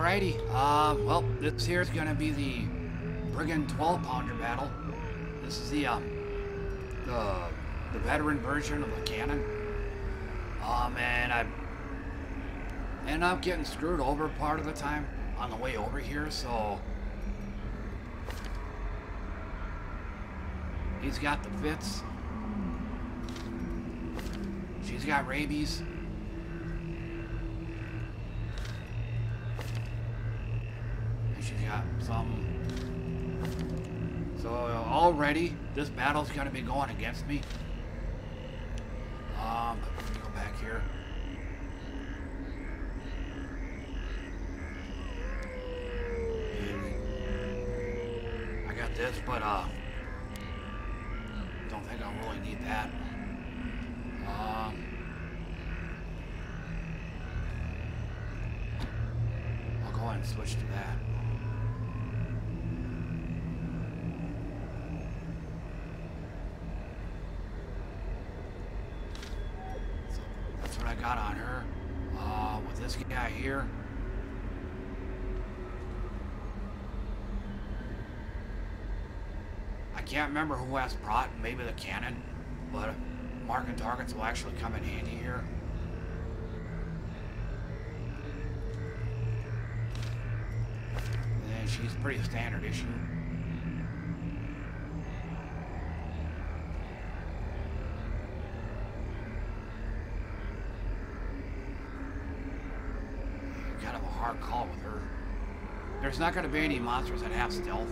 Alrighty, well, this here is going to be the brigand 12-pounder battle. This is the veteran version of the cannon. And I'm getting screwed over part of the time on the way over here, so he's got the fits. She's got rabies. So already this battle's gonna be going against me. Go back here. And I got this, but don't think I really need that. I'll go ahead and switch to that. Got on her with this guy here. I can't remember who has prot, maybe the cannon, but marking targets will actually come in handy here. And she's pretty standard issue. Hard call with her. There's not going to be any monsters that have stealth.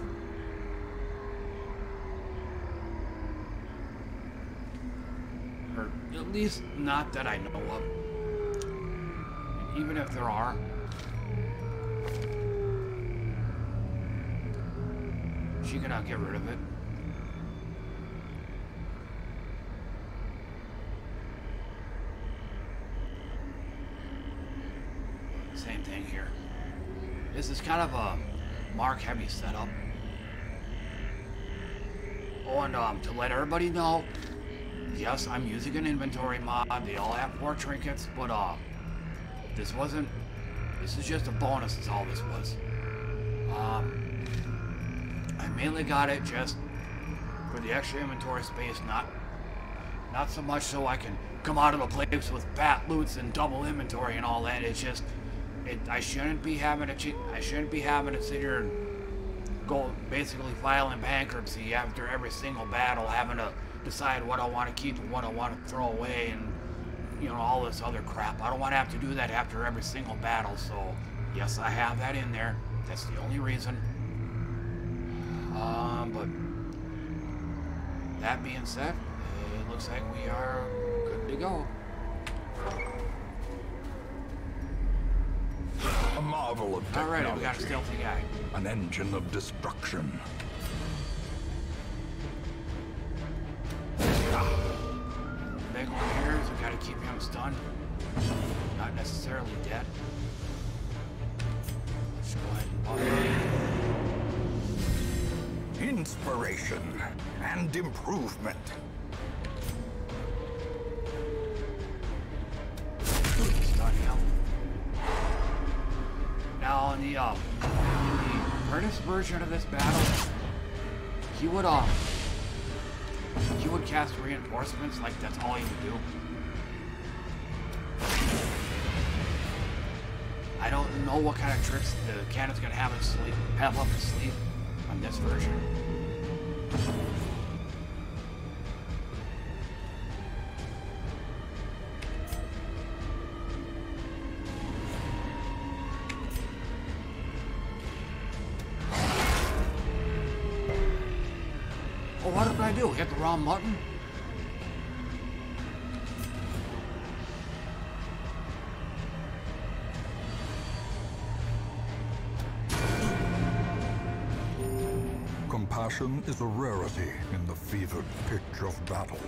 Or at least not that I know of. And even if there are, she cannot get rid of it. Same thing here. This is kind of a mark heavy setup. Oh, and to let everybody know, yes, I'm using an inventory mod. They all have 4 trinkets, but this is just a bonus, is all this was. I mainly got it just for the extra inventory space, not so much so I can come out of the place with fat loots and double inventory and all that. It's just I shouldn't be having to. I shouldn't be having to sit here and go basically filing bankruptcy after every single battle, having to decide what I want to keep and what I want to throw away, and all this other crap. I don't want to have to do that after every single battle. So yes, I have that in there. That's the only reason. But that being said, it looks like we are good to go. A marvel of technology. Alright, we got a stealthy guy. An engine of destruction. Big one here, so we gotta keep him stunned. Not necessarily dead. Let's go ahead. Inspiration and improvement. Stunning him. Now, in the furnace version of this battle, he would cast reinforcements, like that's all he would do. I don't know what kind of tricks the cannon's gonna have up his sleeve on this version. What did I do? Hit the wrong button? Compassion is a rarity in the fevered pitch of battle.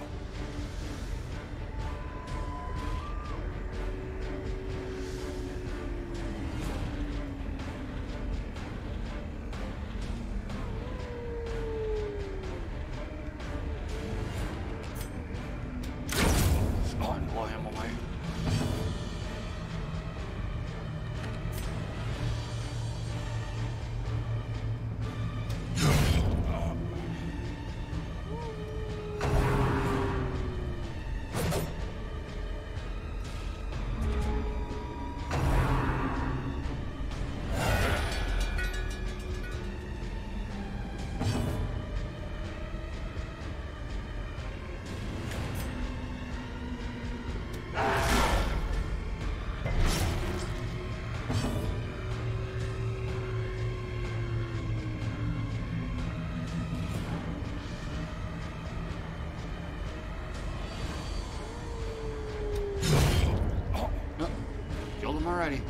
Alrighty.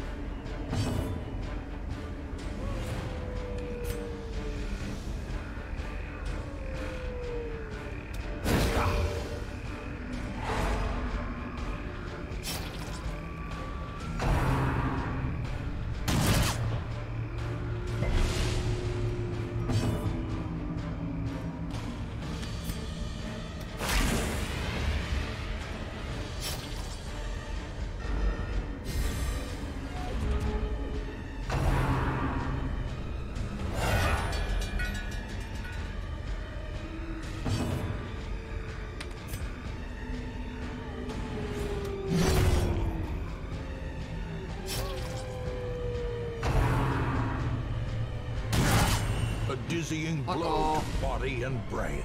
A dizzying blow to body and brain.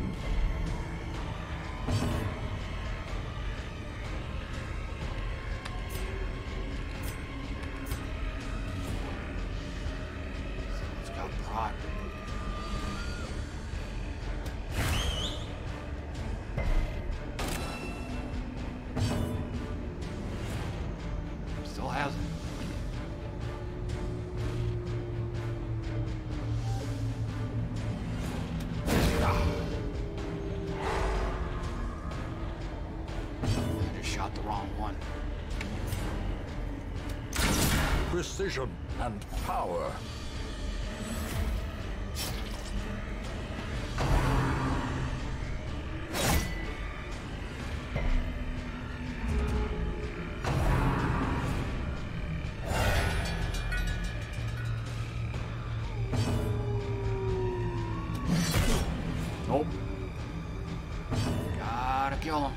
Precision and power. Nope. Gotta kill him.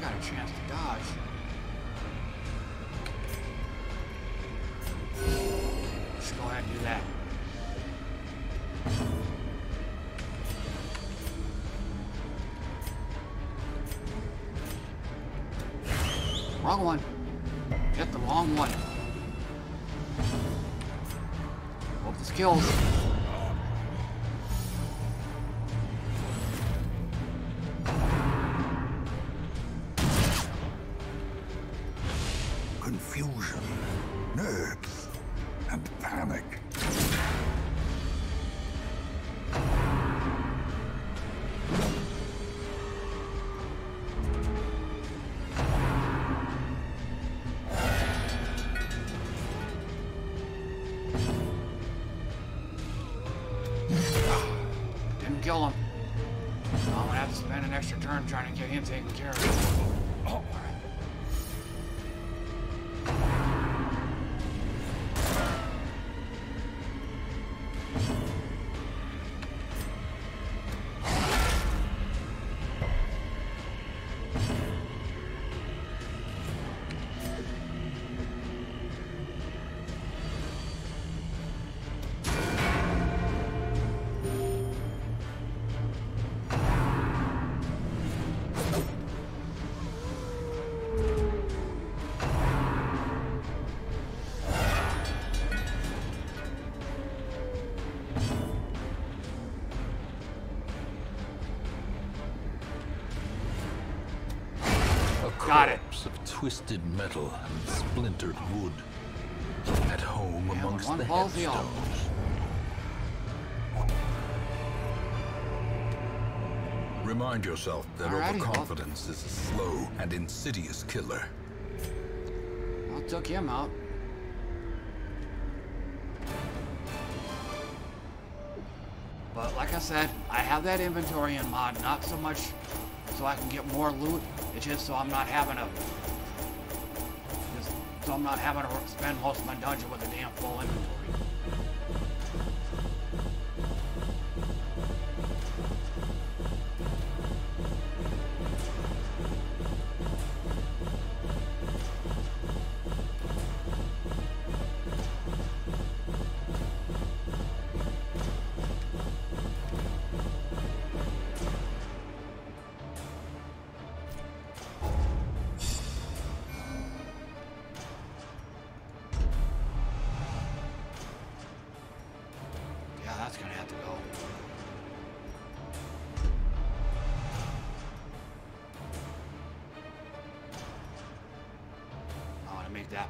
Got a chance to dodge. Let's go ahead and do that. Wrong one. Get the long one. Hope this kills. Confusion, nerves, and panic. kill him. So I'm gonna have to spend an extra turn trying to get him taken care of. Oh, all right. Twisted metal and splintered wood. At home amongst the headstones. Remind yourself that overconfidence is a slow and insidious killer. I took him out. But like I said, I have that inventory in mod, not so much so I can get more loot. It's just so I'm not having a to spend most of my dungeon with a damn full inventory.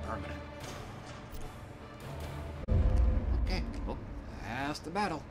Permanent. Okay, well, that's the battle.